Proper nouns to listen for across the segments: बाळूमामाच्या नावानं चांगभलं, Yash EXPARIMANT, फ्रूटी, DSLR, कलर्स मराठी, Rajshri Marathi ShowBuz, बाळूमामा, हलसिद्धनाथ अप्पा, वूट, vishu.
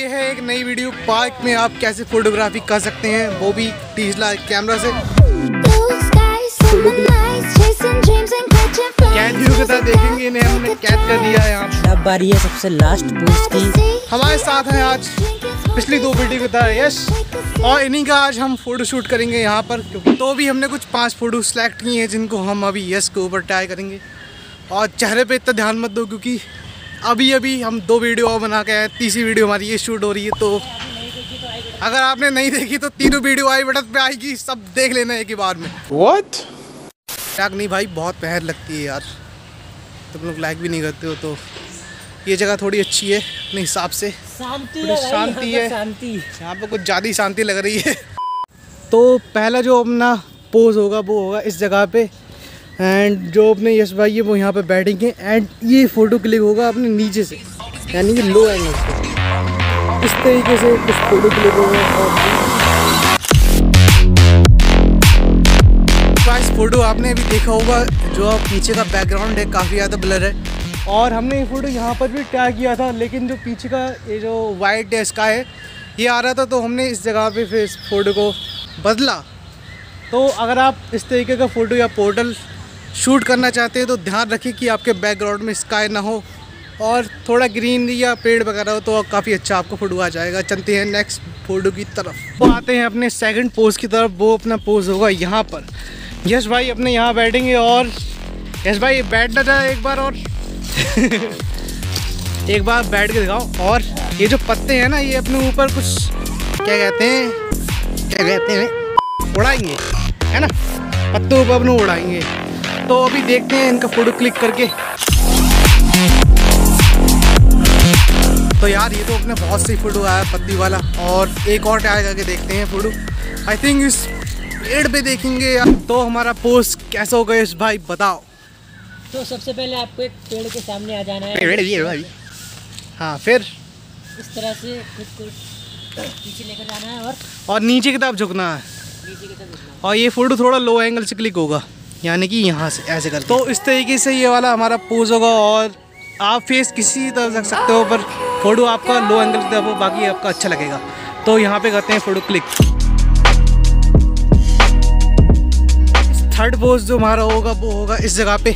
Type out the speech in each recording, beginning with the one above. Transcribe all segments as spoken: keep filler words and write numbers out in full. ये है एक नई वीडियो, पार्क में आप कैसे फोटोग्राफी कर सकते हैं वो भी डीएसएलआर कैमरा से। कैट व्यू के साथ देखेंगे, इन्हें हमने कैद कर लिया है। अब बारी है सबसे लास्ट पोस्ट की। हमारे साथ है आज, पिछली दो वीडियो में था यश और इन्हीं का आज हम फोटो शूट करेंगे यहाँ पर। तो भी हमने कुछ पाँच फोटो सेलेक्ट किए हैं जिनको हम अभी यश के ऊपर ट्राई करेंगे। और चेहरे पे इतना ध्यान मत दो क्योंकि अभी अभी हम दो वीडियो और बना के आए, तीसरी वीडियो हमारी ये शूट हो रही है। तो अगर आपने नहीं देखी तो तीनों वीडियो आई बटन पे आएगी, सब देख लेना एक ही बार में। व्हाट? यार नहीं भाई, बहुत मेहनत लगती है यार, तुम लोग लाइक भी नहीं करते हो। तो ये जगह थोड़ी अच्छी है अपने हिसाब से, शांति है यहाँ पर, कुछ ज़्यादा ही शांति लग रही है। तो पहला जो अपना पोज होगा वो होगा इस जगह पर, एंड जो अपने यश भाई है वो यहाँ पे बैठेंगे एंड ये फ़ोटो क्लिक होगा अपने नीचे से, यानी कि लो एंगल से। इस तरीके से कुछ फ़ोटो क्लिक होगा और फ़ोटो आपने अभी देखा होगा। जो आप पीछे का बैकग्राउंड है काफ़ी ज़्यादा ब्लर है, और हमने ये फ़ोटो यहाँ पर भी ट्राई किया था, लेकिन जो पीछे का ये जो वाइट है स्काई है ये आ रहा था, तो हमने इस जगह पर फिर इस फ़ोटो को बदला। तो अगर आप इस तरीके का फ़ोटो या पोर्टल शूट करना चाहते हैं तो ध्यान रखें कि आपके बैकग्राउंड में स्काई ना हो और थोड़ा ग्रीनरी या पेड़ वगैरह हो, तो काफ़ी अच्छा आपको फ़ोटो आ जाएगा। चलते हैं नेक्स्ट फ़ोटो की तरफ। तो आते हैं अपने सेकंड पोज की तरफ, वो अपना पोज होगा यहाँ पर। यश भाई अपने यहाँ बैठेंगे और यश भाई बैठना चाहे एक बार और एक बार बैठ के दिखाओ। और ये जो पत्ते हैं ना ये अपने ऊपर कुछ क्या कहते हैं क्या कहते हैं उड़ाएंगे, है ना, पत्तों पर अपने उड़ाएंगे। तो अभी देखते हैं इनका फोटो क्लिक करके। तो यार ये तो अपने बहुत से फोटो आया पत्ती वाला, और एक और ट्राई करके देखते हैं फोटो, आई थिंक इस पेड़ पे देखेंगे। तो हमारा पोस्ट कैसा होगा इस भाई बताओ। तो सबसे पहले आपको एक पेड़ के सामने आ जाना है, पेड़ भी है भाई। हाँ, फिर इस तरह से खुद को नीचे लेकर जाना है और और नीचे की तरफ झुकना है, और ये फोटो थोड़ा लो एंगल से क्लिक होगा, यानी कि यहाँ से ऐसे कर। तो इस तरीके से ये वाला हमारा पोज होगा, और आप फेस किसी तरफ रख सकते हो पर फोटो आपका लो एंगल की तरफ हो, बाकी आपका अच्छा लगेगा। तो यहाँ पे करते हैं फोटो क्लिक। थर्ड पोज जो हमारा होगा वो होगा इस जगह पे।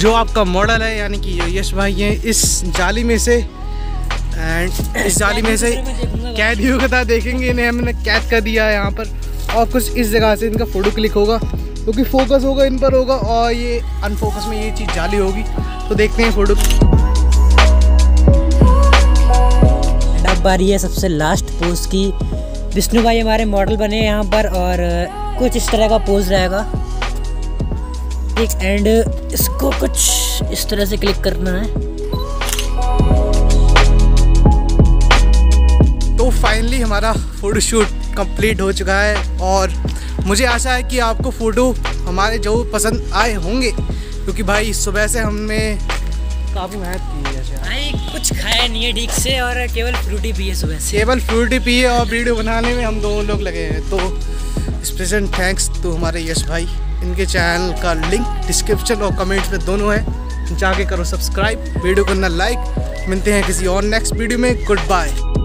जो आपका मॉडल है यानी कि यश भाई है, इस जाली में से एंड इस जाली में से कैद व्यू के साथ देखेंगे, इन्हें हमने कैद कर दिया है यहाँ पर। और कुछ इस जगह से इनका फ़ोटो क्लिक होगा क्योंकि तो फोकस होगा इन पर होगा, और ये अनफोकस में ये चीज़ जाली होगी। तो देखते हैं फोटो। अब बारी है सबसे लास्ट पोज की। विष्णु भाई हमारे मॉडल बने यहाँ पर, और कुछ इस तरह का पोज रहेगा एक, एंड इसको कुछ इस तरह से क्लिक करना है। तो फाइनली हमारा फोटोशूट कंप्लीट हो चुका है, और मुझे आशा है कि आपको फ़ोटो हमारे जो पसंद आए होंगे, क्योंकि भाई सुबह से हमने काफ़ी मेहनत की है भाई, कुछ खाया नहीं है ठीक से और केवल फ्रूटी पिए सुबह से, केवल फ्रूटी पिए और वीडियो बनाने में हम दोनों लोग लगे हैं। तो स्पेशल थैंक्स टू हमारे यश भाई, इनके चैनल का लिंक डिस्क्रिप्शन और कमेंट्स में दोनों है, जाके करो सब्सक्राइब, वीडियो करना लाइक। मिलते हैं किसी और नेक्स्ट वीडियो में, गुड बाय।